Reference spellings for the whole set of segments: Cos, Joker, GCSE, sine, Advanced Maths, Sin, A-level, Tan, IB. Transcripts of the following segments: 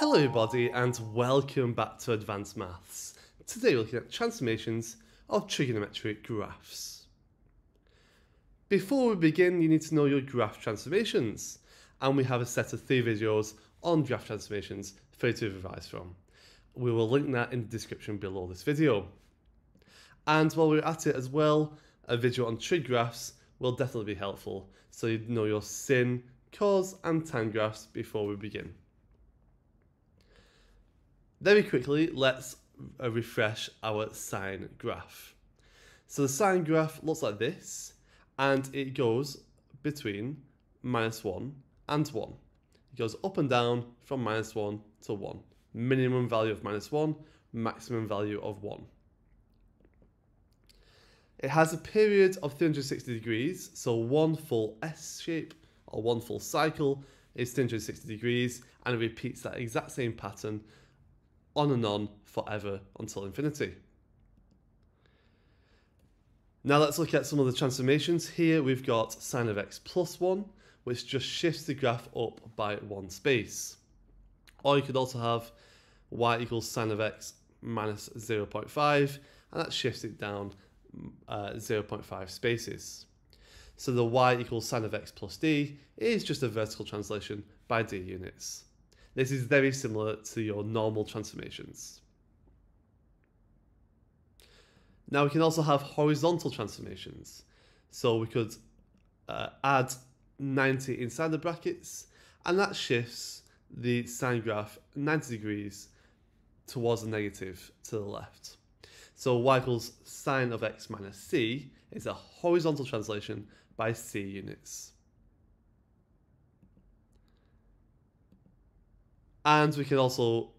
Hello everybody and welcome back to Advanced Maths. Today we're looking at transformations of trigonometric graphs. Before we begin, you need to know your graph transformations, and we have a set of 3 videos on graph transformations for you to revise from. We will link that in the description below this video. And while we're at it as well, a video on trig graphs will definitely be helpful, so you know your sin, cos and tan graphs before we begin. Very quickly, let's refresh our sine graph. So the sine graph looks like this, and it goes between -1 and 1. It goes up and down from -1 to 1. Minimum value of -1, maximum value of 1. It has a period of 360 degrees, so one full S shape or one full cycle is 360 degrees, and it repeats that exact same pattern on and on forever until infinity. Now let's look at some of the transformations. Here we've got sine of x plus 1, which just shifts the graph up by 1 space. Or you could also have y equals sine of x minus 0.5, and that shifts it down 0.5 spaces. So the y equals sine of x plus d is just a vertical translation by d units. This is very similar to your normal transformations. Now we can also have horizontal transformations. So we could add 90 inside the brackets, and that shifts the sine graph 90 degrees towards the negative to the left. So y equals sine of x minus c is a horizontal translation by c units. And we can also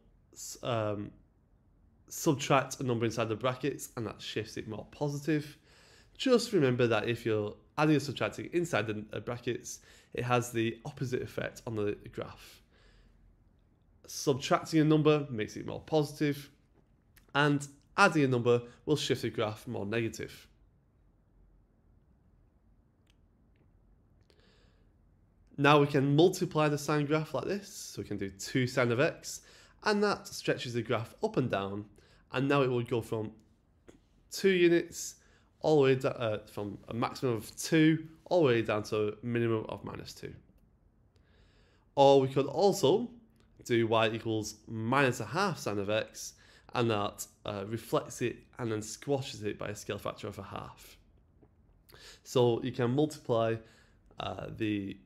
subtract a number inside the brackets, and that shifts it more positive. Just remember that if you're adding or subtracting inside the brackets, it has the opposite effect on the graph. Subtracting a number makes it more positive, and adding a number will shift the graph more negative. Now we can multiply the sine graph like this, so we can do 2 sine of x, and that stretches the graph up and down, and now it will go from 2 units, all the way down, from a maximum of 2, all the way down to a minimum of -2. Or we could also do y equals -1/2 sine of x, and that reflects it and then squashes it by a scale factor of 1/2. So you can multiply the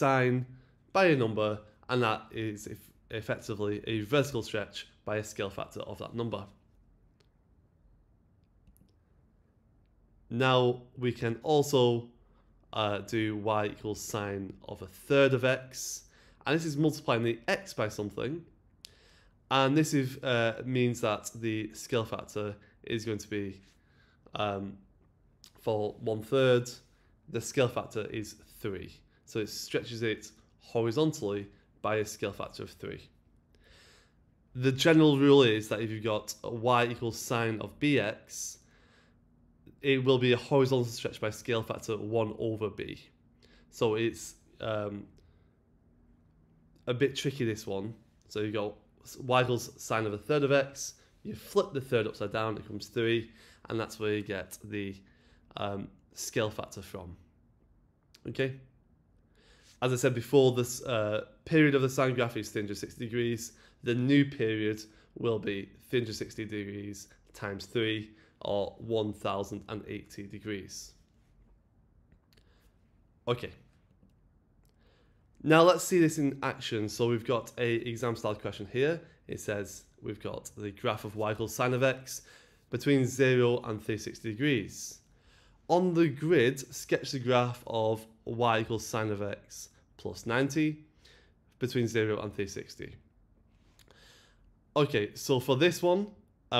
sine by a number, and that is effectively a vertical stretch by a scale factor of that number. Now we can also do y equals sine of 1/3 of x, and this is multiplying the x by something, and this is, means that the scale factor is going to be, for 1/3, the scale factor is 3. So it stretches it horizontally by a scale factor of 3. The general rule is that if you've got y equals sine of bx, it will be a horizontal stretch by scale factor 1/b. So it's a bit tricky, this one. So you've got y equals sine of 1/3 of x, you flip the 3rd upside down, it becomes 3, and that's where you get the scale factor from. Okay? As I said before, this period of the sine graph is 360 degrees. The new period will be 360 degrees times 3, or 1080 degrees. Okay. Now let's see this in action. So we've got a exam style question here. It says we've got the graph of y equals sine of x between 0 and 360 degrees. On the grid, sketch the graph of y equals sine of x plus 90 between 0 and 360. Okay, so for this one,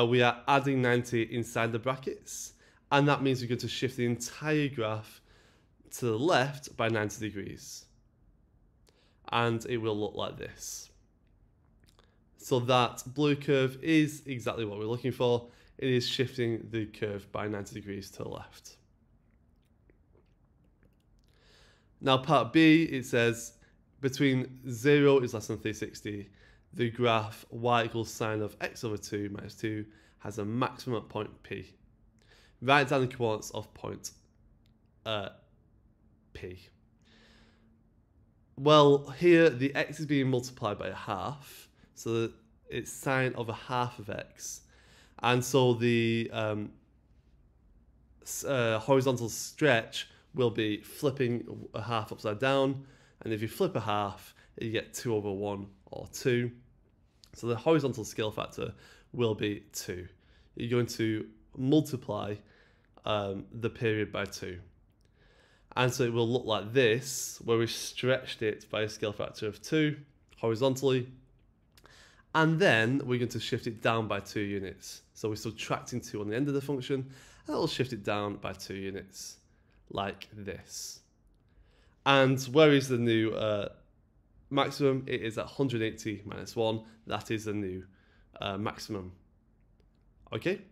we are adding 90 inside the brackets, and that means we're going to shift the entire graph to the left by 90 degrees. And it will look like this. So that blue curve is exactly what we're looking for. It is shifting the curve by 90 degrees to the left. Now part B, it says between 0 is less than 360, the graph y equals sine of x over 2 minus 2 has a maximum at point P. Write down the coordinates of point P. Well, here the x is being multiplied by a half, so that it's sine of a half of x. And so the horizontal stretch will be flipping a half upside down, and if you flip a half, you get 2 over 1 or 2. So the horizontal scale factor will be 2. You're going to multiply the period by 2. And so it will look like this, where we stretched it by a scale factor of 2 horizontally. And then we're going to shift it down by 2 units. So we're subtracting 2 on the end of the function, and it'll shift it down by 2 units, like this. And where is the new maximum? It is at 180 minus 1. That is the new maximum. Okay?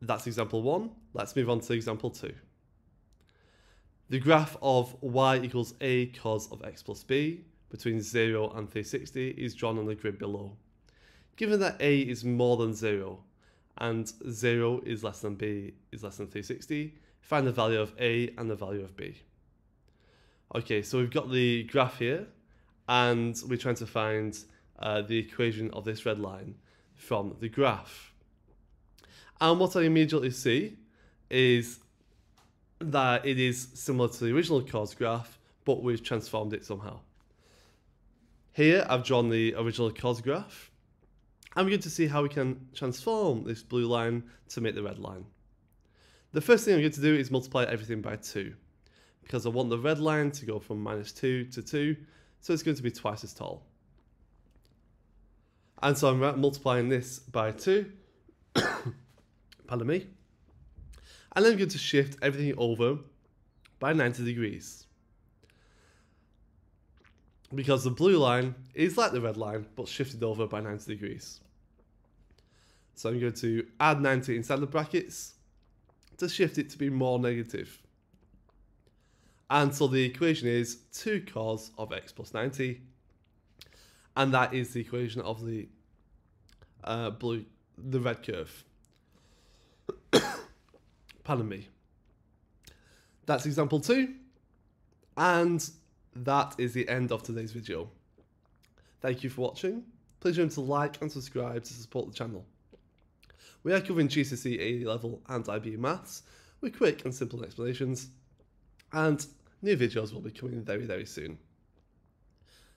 That's example 1. Let's move on to example 2. The graph of y equals a cos of x plus b between 0 and 360 is drawn on the grid below. Given that a is more than 0 and 0 is less than b is less than 360, find the value of a and the value of b. Okay, so we've got the graph here, and we're trying to find the equation of this red line from the graph. And what I immediately see is that it is similar to the original cos graph, but we've transformed it somehow. Here I've drawn the original cos graph. I'm going to see how we can transform this blue line to make the red line. The first thing I'm going to do is multiply everything by 2, because I want the red line to go from minus 2 to 2, so it's going to be twice as tall. And so I'm multiplying this by 2. Pardon me. And then I'm going to shift everything over by 90 degrees, because the blue line is like the red line, but shifted over by 90 degrees. So I'm going to add 90 inside the brackets to shift it to be more negative. And so the equation is 2 cos of x plus 90. And that is the equation of the red curve. Pardon me. That's example 2. And that is the end of today's video. Thank you for watching. Please remember to like and subscribe to support the channel. We are covering GCSE, A-level and IB maths with quick and simple explanations, and new videos will be coming very soon.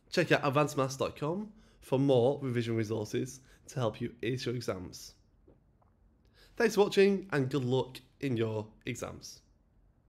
Check out advancedmaths.com for more revision resources to help you ace your exams. Thanks for watching and good luck in your exams.